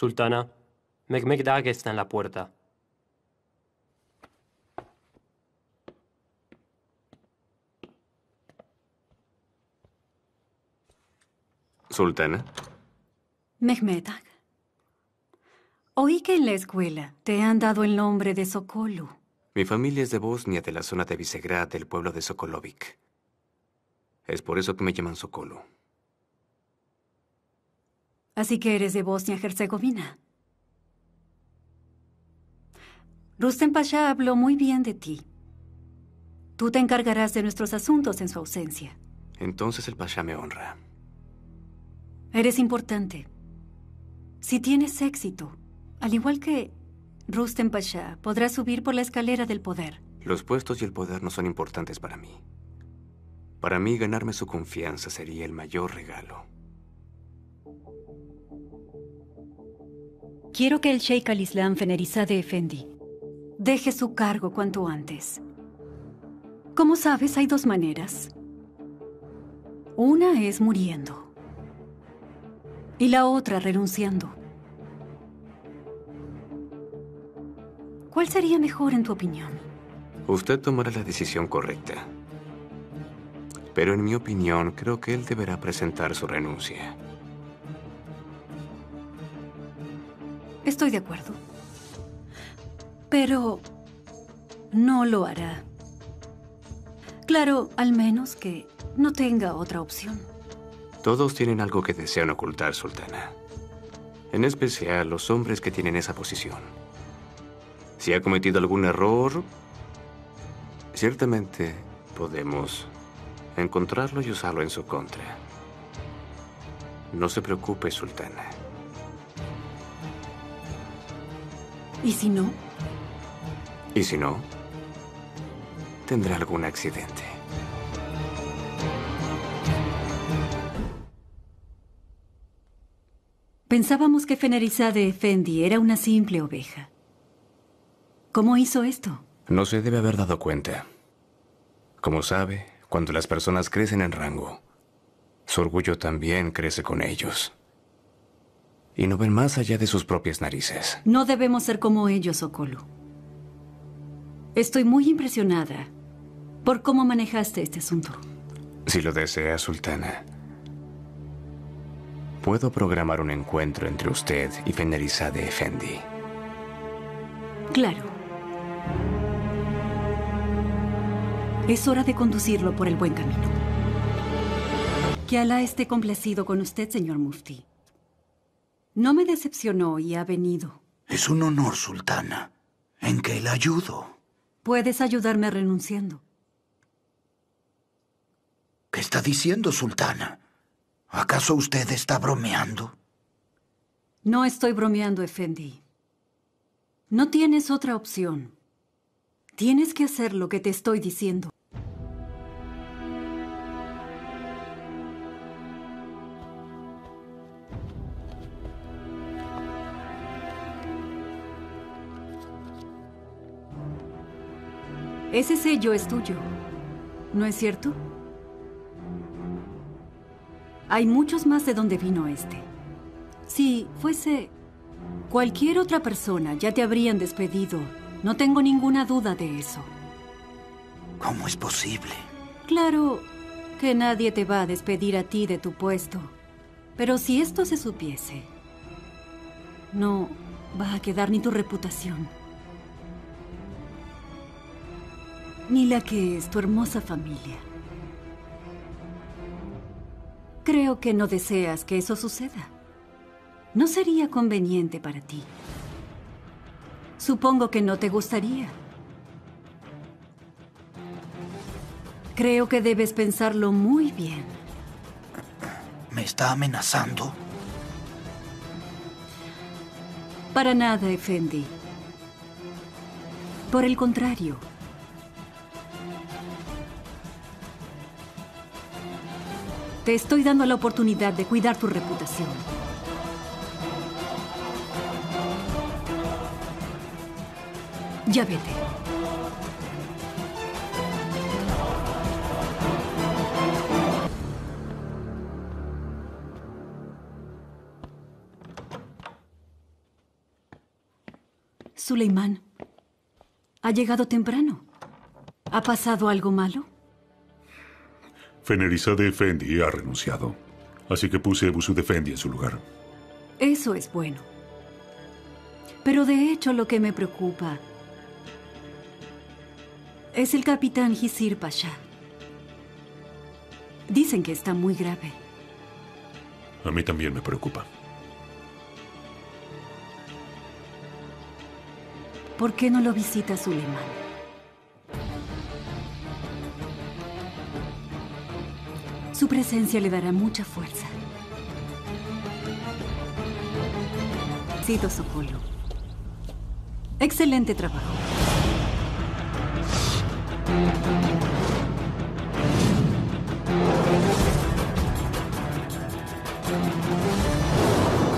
Sultana, Mehmet Aga está en la puerta. Sultana. Mehmet Aga. Oí que en la escuela te han dado el nombre de Sokolu. Mi familia es de Bosnia, de la zona de Visegrad, del pueblo de Sokolovic. Es por eso que me llaman Sokolo. Así que eres de Bosnia-Herzegovina. Rustem Pasha habló muy bien de ti. Tú te encargarás de nuestros asuntos en su ausencia. Entonces el Pasha me honra. Eres importante. Si tienes éxito, al igual que Rustem Pasha, podrá subir por la escalera del poder. Los puestos y el poder no son importantes para mí. Para mí, ganarme su confianza sería el mayor regalo. Quiero que el Sheikh al-Islam Fenerizade Efendi deje su cargo cuanto antes. Como sabes, hay dos maneras. Una es muriendo. Y la otra renunciando. ¿Cuál sería mejor en tu opinión? Usted tomará la decisión correcta. Pero en mi opinión, creo que él deberá presentar su renuncia. Estoy de acuerdo. Pero no lo hará. Claro, al menos que no tenga otra opción. Todos tienen algo que desean ocultar, Sultana. En especial los hombres que tienen esa posición. Si ha cometido algún error, ciertamente podemos encontrarlo y usarlo en su contra. No se preocupe, Sultana. ¿Y si no? ¿Y si no? Tendrá algún accidente. Pensábamos que Fenerizade Efendi era una simple oveja. ¿Cómo hizo esto? No se debe haber dado cuenta. Como sabe, cuando las personas crecen en rango, su orgullo también crece con ellos. Y no ven más allá de sus propias narices. No debemos ser como ellos, Sokolo. Estoy muy impresionada por cómo manejaste este asunto. Si lo desea, Sultana, puedo programar un encuentro entre usted y Fenerizade Efendi. Claro. Es hora de conducirlo por el buen camino. Que Alá esté complacido con usted, señor Mufti. No me decepcionó y ha venido. Es un honor, Sultana. ¿En qué le ayudo? Puedes ayudarme renunciando. ¿Qué está diciendo, Sultana? ¿Acaso usted está bromeando? No estoy bromeando, Efendi. No tienes otra opción. Tienes que hacer lo que te estoy diciendo. Ese sello es tuyo, ¿no es cierto? Hay muchos más de donde vino este. Si fuese cualquier otra persona, ya te habrían despedido. No tengo ninguna duda de eso. ¿Cómo es posible? Claro que nadie te va a despedir a ti de tu puesto. Pero si esto se supiese, no va a quedar ni tu reputación. Ni la que es tu hermosa familia. Creo que no deseas que eso suceda. No sería conveniente para ti. Supongo que no te gustaría. Creo que debes pensarlo muy bien. ¿Me está amenazando? Para nada, Efendi. Por el contrario. Te estoy dando la oportunidad de cuidar tu reputación. Ya vete. Suleiman, ha llegado temprano. ¿Ha pasado algo malo? Fenerizade Efendi ha renunciado, así que puse a Ebusuud Efendi en su lugar. Eso es bueno. Pero de hecho lo que me preocupa es el capitán Hizir Pasha. Dicen que está muy grave. A mí también me preocupa. ¿Por qué no lo visita Suleiman? Su presencia le dará mucha fuerza. Cito Socolo. Excelente trabajo.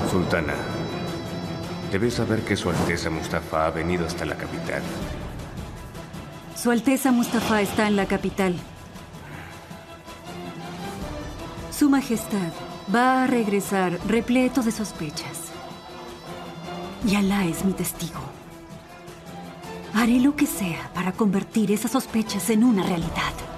Sultana, debes saber que Su Alteza Mustafa ha venido hasta la capital. Su Alteza Mustafa está en la capital. Su Majestad va a regresar repleto de sospechas. Y Alá es mi testigo. Haré lo que sea para convertir esas sospechas en una realidad.